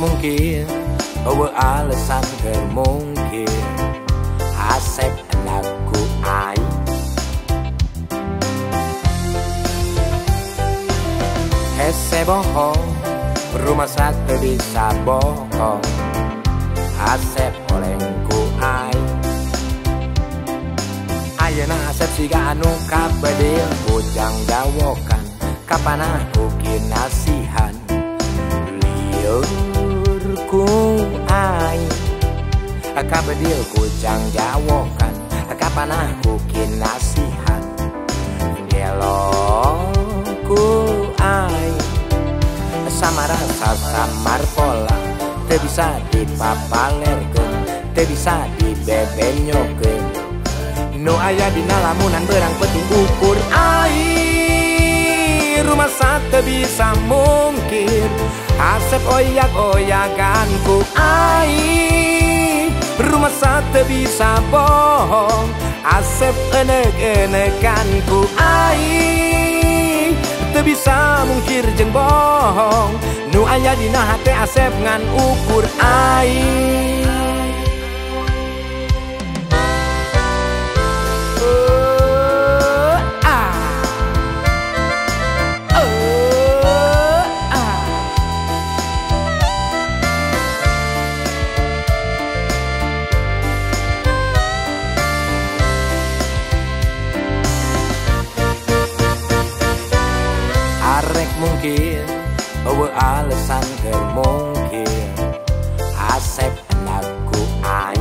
mungkin, beralasan termungkin, asep lagu AI. Hese bohong, rumah satu bisa bohong, asep olengku AI. Ayeuna asep siga anu kabedil, bujang dawokan, kapanah ugi nasihan. Liurku AI, kabedil bujang dawokan, kapanah ugi nasihan. Gelokku AI, sama rasa samar pola, teu bisa dipapalerkeun, teu bisa dibebenyokeun. Nu aya dina lamunan berang penting ukur AI. Rumah satu bisa mungkin, asep oyak-oyakanku AI. Rumah satu bisa bohong, asep enek-enekanku AI. Teu bisa mungkir jeung bohong, nu aya dina hate asep ngan ukur AI. Arek mungkin, beralasan termungkin, asep lagu AI.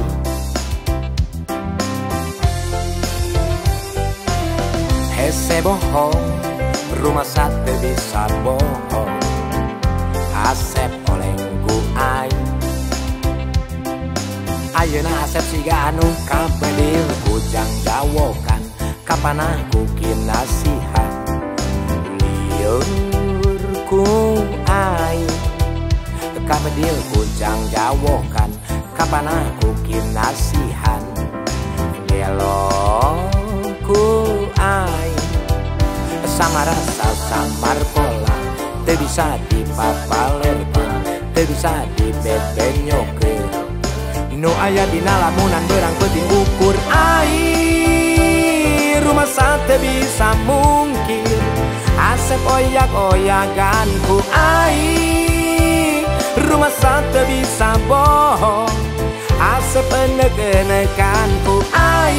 Hese bohong, rumah satu bisa bohong, asep olengku AI. Ayeuna asep siga anu kabedil, bujang dawokan, kapanah kuki nasihat. Liurku AI, kabedil bujang dawokan, kapanah kuki nasihan. Gelokku AI, sama rasa samar pola, teu bisa dipapalerkeun, teu bisa dibebenyokeun. Nu aya dina lamunan beurang penting ukur AI. Rumah satu bisa mungkin, asep oyak-oyakanku AI. Rumah satu bisa bohong, asep enek-enekanku AI.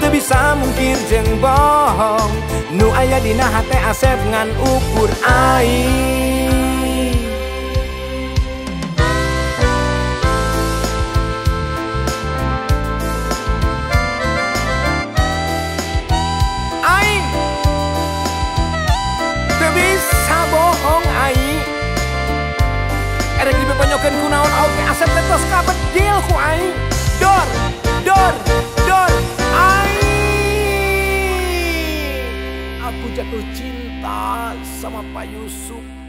Teu bisa mungkir jeung bohong, nu aya dina hate asep ngan ukur AI. Penyokan kunaon oke asep tetos kabedil ku AI. Dor, dor, dor AI. Aku jatuh cinta sama Pak Yusuf.